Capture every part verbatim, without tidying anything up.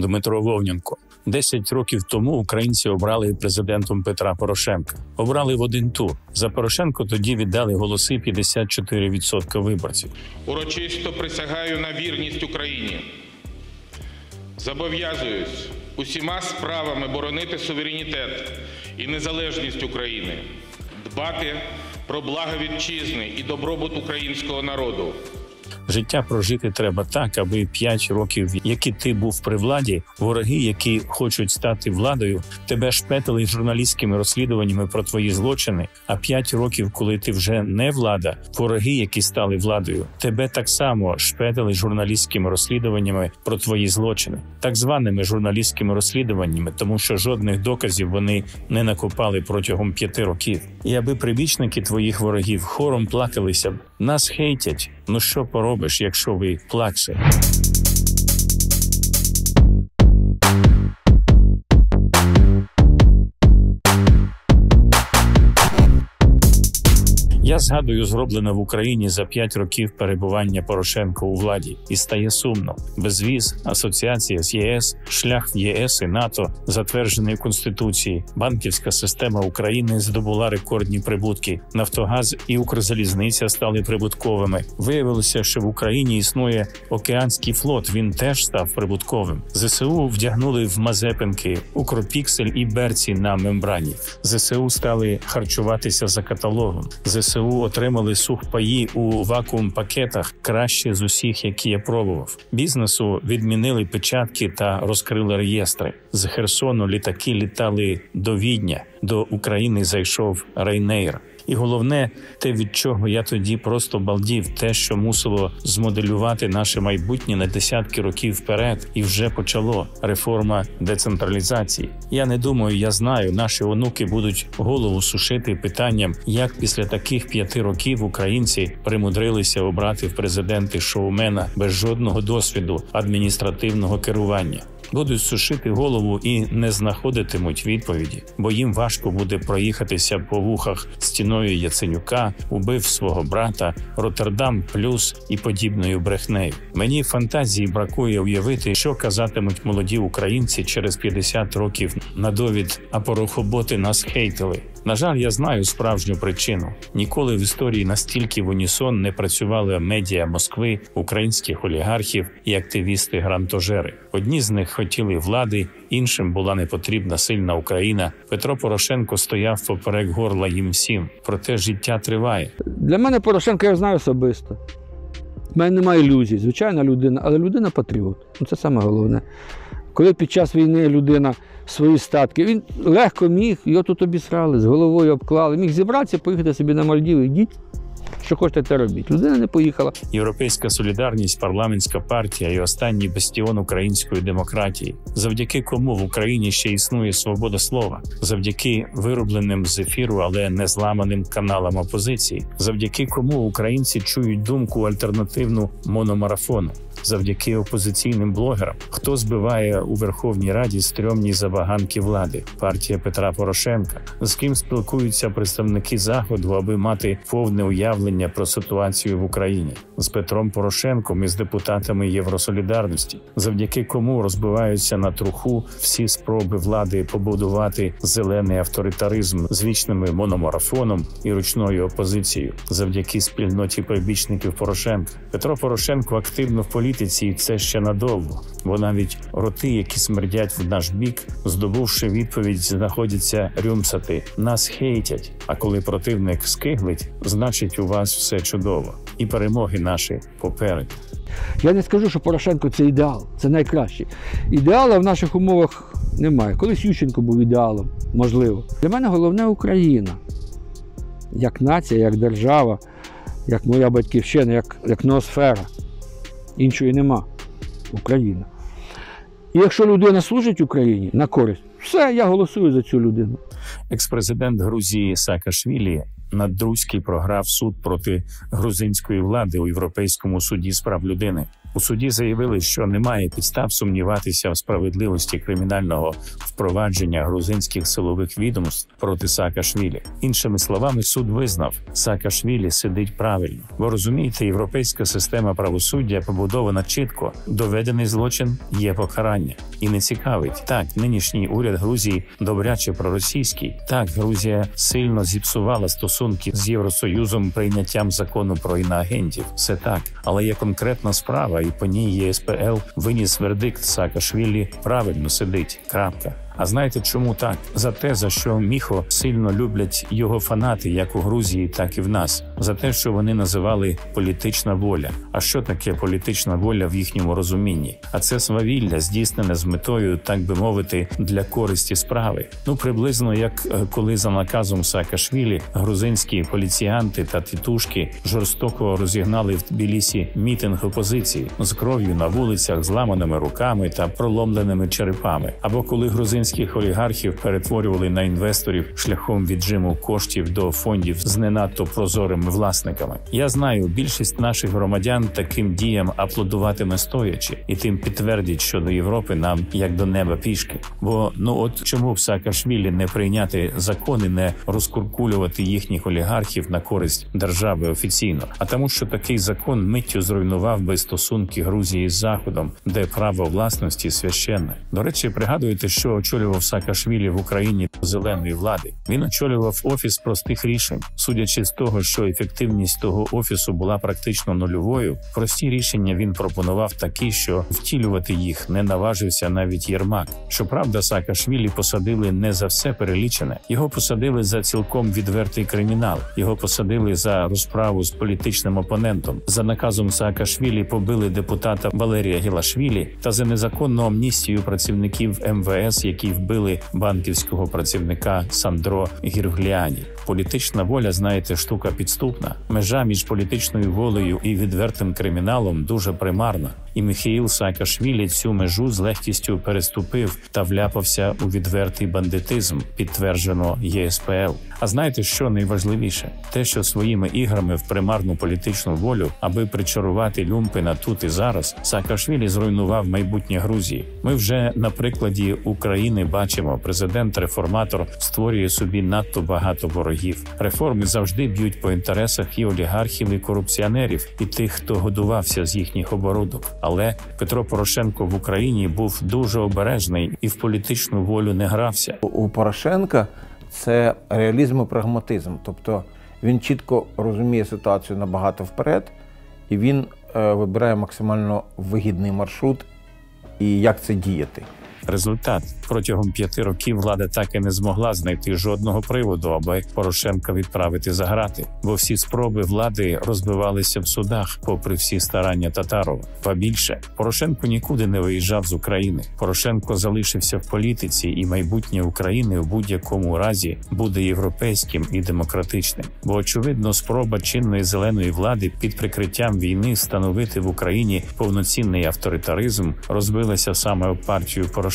Дмитро Вовненко. Десять років тому українці обрали президентом Петра Порошенка. Обрали в один тур. За Порошенко тоді віддали голоси п'ятдесят чотири відсотки виборців. Урочисто присягаю на вірність Україні. Зобов'язуюсь усіма справами боронити суверенітет і незалежність України, дбати про благо вітчизни і добробут українського народу. Життя прожити треба так, аби п'ять років, які ти був при владі, вороги, які хочуть стати владою, тебе шпетили журналістськими розслідуваннями про твої злочини, а п'ять років, коли ти вже не влада, вороги, які стали владою, тебе так само шпетили журналістськими розслідуваннями про твої злочини, так званими журналістськими розслідуваннями, тому що жодних доказів вони не накопали протягом п'яти років. І аби прибічники твоїх ворогів хором плакалися, нас хейтять, ну що поробиш, якщо ви плачете. Я згадую зроблене в Україні за п'ять років перебування Порошенка у владі. І стає сумно. Безвіз, асоціація з ЄС, шлях в ЄС і НАТО, затверджений в Конституції, банківська система України здобула рекордні прибутки, Нафтогаз і Укрзалізниця стали прибутковими. Виявилося, що в Україні існує океанський флот, він теж став прибутковим. ЗСУ вдягнули в мазепинки, Укрпіксель і Берці на мембрані. ЗСУ стали харчуватися за каталогом. ЗСУ отримали сухпаї у вакуум-пакетах, краще з усіх, які я пробував. Бізнесу відмінили печатки та розкрили реєстри. З Херсону літаки літали до Відня, до України зайшов Рейнейр. І головне, те, від чого я тоді просто балдів, те, що мусило змоделювати наше майбутнє на десятки років вперед, і вже почало реформа децентралізації. Я не думаю, я знаю, наші онуки будуть голову сушити питанням, як після таких п'яти років українці примудрилися обрати в президенти шоумена без жодного досвіду адміністративного керування. Будуть сушити голову і не знаходитимуть відповіді, бо їм важко буде проїхатися по вухах стіною Яценюка, убив свого брата, Роттердам плюс і подібною брехнею. Мені фантазії бракує уявити, що казатимуть молоді українці через п'ятдесят років на довід, а порохоботи нас хейтили. На жаль, я знаю справжню причину. Ніколи в історії настільки в унісон не працювали медіа Москви, українських олігархів і активісти-грантожери. Одні з них хотіли влади, іншим була непотрібна сильна Україна. Петро Порошенко стояв поперек горла їм всім. Проте життя триває. Для мене Порошенка я знаю особисто. У мене немає ілюзій. Звичайна людина, але людина-патріот. Це саме головне. Коли під час війни людина свої статки, він легко міг, його тут обісрали, з головою обклали, міг зібратися, поїхати собі на Мальдіви, йдіть, що хочете, те робіть. Людина не поїхала. Європейська солідарність, парламентська партія і останній бастіон української демократії. Завдяки кому в Україні ще існує свобода слова? Завдяки виробленим з ефіру, але не зламаним каналам опозиції? Завдяки кому українці чують думку альтернативну мономарафону? Завдяки опозиційним блогерам. Хто збиває у Верховній Раді стрьомні забаганки влади? Партія Петра Порошенка. З ким спілкуються представники Заходу, аби мати повне уявлення про ситуацію в Україні? З Петром Порошенком і з депутатами Євросолідарності. Завдяки кому розбиваються на труху всі спроби влади побудувати зелений авторитаризм з вічними мономарафоном і ручною опозицією? Завдяки спільноті прибічників Порошенка. Петро Порошенко активно в політиці. І це ще надовго, бо навіть роти, які смердять в наш бік, здобувши відповідь, знаходяться рюмсати. Нас хейтять, а коли противник скиглить, значить у вас все чудово. І перемоги наші попереду. Я не скажу, що Порошенко – це ідеал, це найкращий. Ідеала в наших умовах немає. Колись Ющенко був ідеалом, можливо. Для мене головне – Україна. Як нація, як держава, як моя батьківщина, як, як ноосфера. Іншої нема. Україна. І якщо людина служить Україні на користь, все, я голосую за цю людину. Екс-президент Грузії Саакашвілі надруський програв суд проти грузинської влади у Європейському суді з прав людини. У суді заявили, що немає підстав сумніватися в справедливості кримінального впровадження грузинських силових відомств проти Саакашвілі. Іншими словами, суд визнав, Саакашвілі сидить правильно. Бо розумієте, європейська система правосуддя побудована чітко. Доведений злочин – є покарання. І не цікавить. Так, нинішній уряд Грузії добряче проросійський. Так, Грузія сильно зіпсувала стосунки з Євросоюзом прийняттям закону про іноагентів. Все так. Але є конкретна справа, і по ній ЄСПЛ виніс вердикт: Саакашвілі правильно сидить. Крапка. А знаєте, чому так? За те, за що Міхо сильно люблять його фанати, як у Грузії, так і в нас. За те, що вони називали політична воля. А що таке політична воля в їхньому розумінні? А це свавілля, здійснене з метою, так би мовити, для користі справи. Ну, приблизно як коли за наказом Саакашвілі грузинські поліціянти та тітушки жорстоко розігнали в Тбілісі мітинг опозиції з кров'ю на вулицях, зламаними руками та проломленими черепами. Або коли грузинські олігархів перетворювали на інвесторів шляхом віджиму коштів до фондів з не надто прозорими власниками. Я знаю, більшість наших громадян таким діям аплодуватиме стоячи, і тим підтвердять, що до Європи нам як до неба пішки. Бо, ну от чому б Саакашвілі не прийняти закони, не розкуркулювати їхніх олігархів на користь держави офіційно? А тому, що такий закон миттю зруйнував би стосунки Грузії з Заходом, де право власності священне. До речі, пригадуєте, що очолював Саакашвілі в Україні зеленої влади. Він очолював офіс простих рішень. Судячи з того, що ефективність того офісу була практично нульовою, прості рішення він пропонував такі, що втілювати їх не наважився навіть Єрмак. Щоправда, Саакашвілі посадили не за все перелічене. Його посадили за цілком відвертий кримінал. Його посадили за розправу з політичним опонентом. За наказом Саакашвілі побили депутата Валерія Гілашвілі та за незаконну амністію працівників ем ве ес, які вбили банківського працівника Сандро Гіргляні. Політична воля, знаєте, штука підступна. Межа між політичною волею і відвертим криміналом дуже примарна. І Міхеїл Саакашвілі цю межу з легкістю переступив та вляпався у відвертий бандитизм, підтверджено ЄСПЛ. А знаєте, що найважливіше? Те, що своїми іграми в примарну політичну волю, аби причарувати люмпи на тут і зараз, Саакашвілі зруйнував майбутнє Грузії. Ми вже на прикладі України бачимо, президент-реформатор створює собі надто багато ворогів. Реформи завжди б'ють по інтересах і олігархів, і корупціонерів, і тих, хто годувався з їхніх оборудок. Але Петро Порошенко в Україні був дуже обережний і в політичну волю не грався. У Порошенка це реалізм і прагматизм. Тобто він чітко розуміє ситуацію набагато вперед, і він вибирає максимально вигідний маршрут і як це діяти. Результат. Протягом п'яти років влада так і не змогла знайти жодного приводу, аби Порошенка відправити за грати. Бо всі спроби влади розбивалися в судах, попри всі старання Татарова. Ба більше, Порошенко нікуди не виїжджав з України. Порошенко залишився в політиці, і майбутнє України в будь-якому разі буде європейським і демократичним. Бо, очевидно, спроба чинної зеленої влади під прикриттям війни становити в Україні повноцінний авторитаризм розбилася саме в партію Порошенка.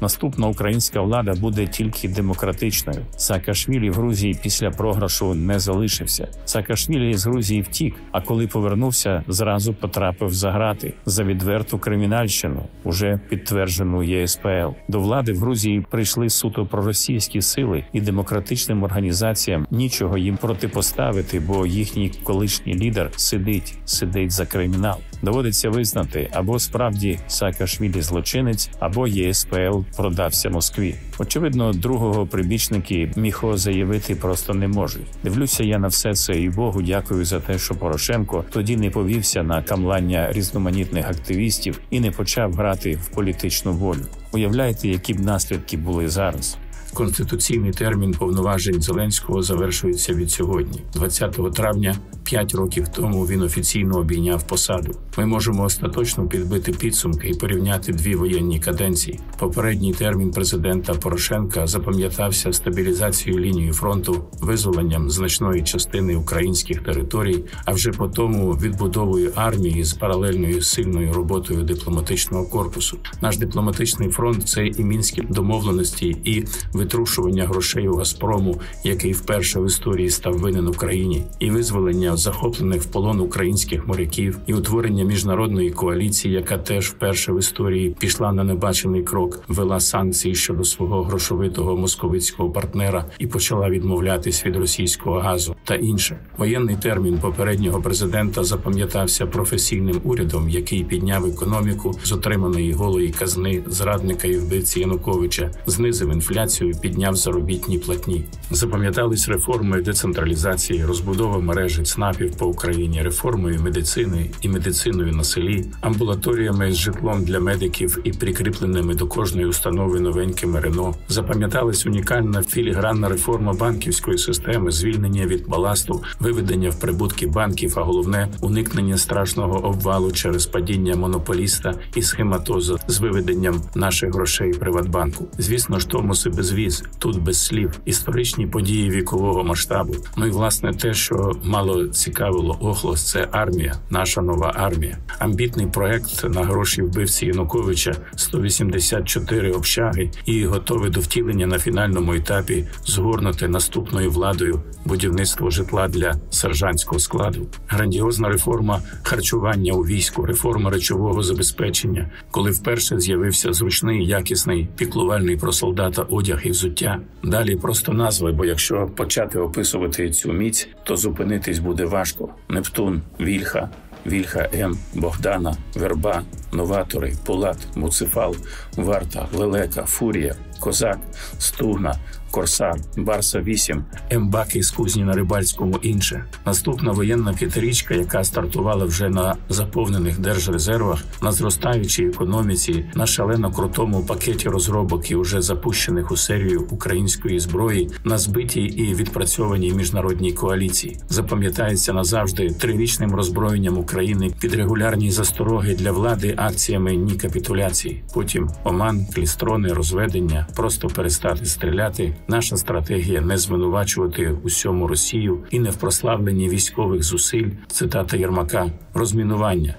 Наступна українська влада буде тільки демократичною. Саакашвілі в Грузії після програшу не залишився. Саакашвілі з Грузії втік, а коли повернувся, зразу потрапив за грати. За відверту кримінальщину, уже підтверджену ЄСПЛ. До влади в Грузії прийшли суто проросійські сили, і демократичним організаціям нічого їм протипоставити, бо їхній колишній лідер сидить, сидить за кримінал. Доводиться визнати, або справді Саакашвілі злочинець, або ЄСПЛ продався Москві. Очевидно, другого прибічники Міхо заявити просто не можуть. Дивлюся я на все це і Богу дякую за те, що Порошенко тоді не повівся на камлання різноманітних активістів і не почав грати в політичну волю. Уявляєте, які б наслідки були зараз? Конституційний термін повноважень Зеленського завершується від сьогодні. двадцятого травня, п'ять років тому, він офіційно обійняв посаду. Ми можемо остаточно підбити підсумки і порівняти дві воєнні каденції. Попередній термін президента Порошенка запам'ятався стабілізацією лінії фронту, визволенням значної частини українських територій, а вже потому відбудовою армії з паралельною сильною роботою дипломатичного корпусу. Наш дипломатичний фронт – це і мінські домовленості, і витримання витрушування грошей у «Газпрому», який вперше в історії став винен Україні, і визволення захоплених в полон українських моряків, і утворення міжнародної коаліції, яка теж вперше в історії пішла на небачений крок, ввела санкції щодо свого грошовитого московицького партнера і почала відмовлятись від російського газу та інше. Воєнний термін попереднього президента запам'ятався професійним урядом, який підняв економіку з отриманої голої казни зрадника і вбивці Януковича, знизив інфляцію, підняв заробітні платні. Запам'ятались реформи децентралізації, розбудова мережі ЦНАПів по Україні, реформою медицини і медициною на селі, амбулаторіями з житлом для медиків і прикріпленими до кожної установи новенькими Рено. Запам'яталась унікальна філігранна реформа банківської системи, звільнення від баласту, виведення в прибутки банків, а головне – уникнення страшного обвалу через падіння монополіста і схематозу з виведенням наших грошей Приватбанку. Звісно ж, Томос і безвіз, тут без слів, історичні події вікового масштабу. Ну і, власне, те, що мало цікавило Охлос – це армія, наша нова армія. Амбітний проект на гроші вбивці Януковича, сто вісімдесят чотири общаги і готове до втілення на фінальному етапі згорнути наступною владою будівництво житла для сержантського складу. Грандіозна реформа харчування у війську, реформа речового забезпечення, коли вперше з'явився зручний, якісний, піклувальний про солдата одяг і взуття. Далі просто назви, бо якщо почати описувати цю міць, то зупинитись буде важко. Нептун, Вільха, Вільха М, Богдана, Верба, Новатори, Полат, Муцефал, Варта, Лелека, Фурія, Козак, Стугна, Корсар, Барса вісім, Ембаки з кузні на Рибальському інше. Наступна воєнна п'ятирічка, яка стартувала вже на заповнених держрезервах, на зростаючій економіці, на шалено крутому пакеті розробок і уже запущених у серію української зброї, на збитій і відпрацьованій міжнародній коаліції. Запам'ятається назавжди трирічним роззброєнням України під регулярні застороги для влади акціями «Ні капітуляції». Потім Оман, клістрони, розведення, просто перестати стріляти. Наша стратегія – не звинувачувати усьому Росію і не в прославленні військових зусиль, цитата Єрмака, розмінування.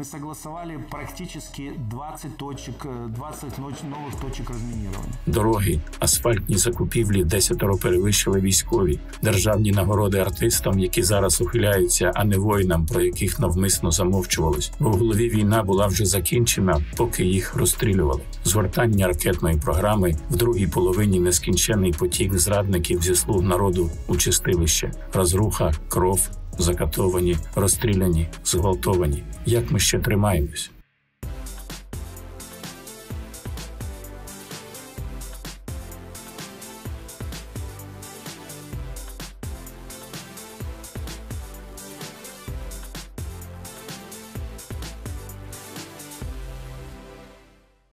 Мы согласовали практически двадцать точек, двадцать новых точек разминирования. Дороги, асфальтні закупівлі десятеро перевищили військові, державні нагороди артистам, які зараз ухиляються, а не воїнам, про яких навмисно замовчувалось. Бо в голові війна була вже закінчена, поки їх розстрілювали. Згортання ракетної програми, в другій половині нескінчений потік зрадників зі слуг народу у чистилище. Розруха, кров, закатовані, розстріляні, зґвалтовані. Як ми ще тримаємось?